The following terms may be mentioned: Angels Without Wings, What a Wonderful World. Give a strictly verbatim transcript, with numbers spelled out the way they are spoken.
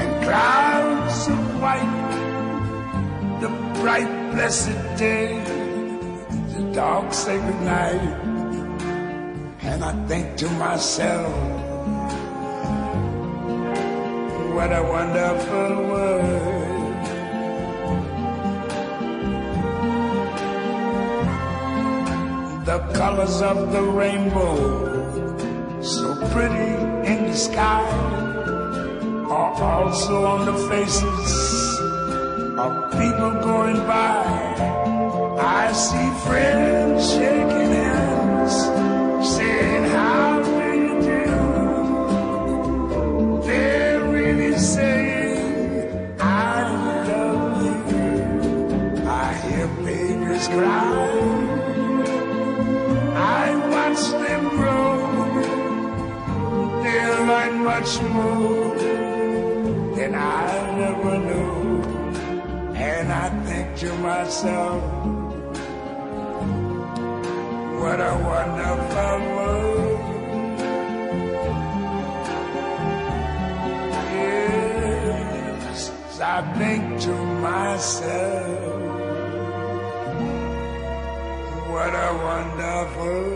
and clouds of white, the bright blessed day, the dark sacred night. And I think to myself, what a wonderful world. The colors of the rainbow, so pretty in the sky, are also on the faces of people going by. I see friends shaking hands, saying how do you do. They're really saying I love you. I hear babies cry, I watch them grow. They'll learn much more than I ever knew. And I think to myself, what a wonderful world. Yes, I think to myself, what a wonderful world.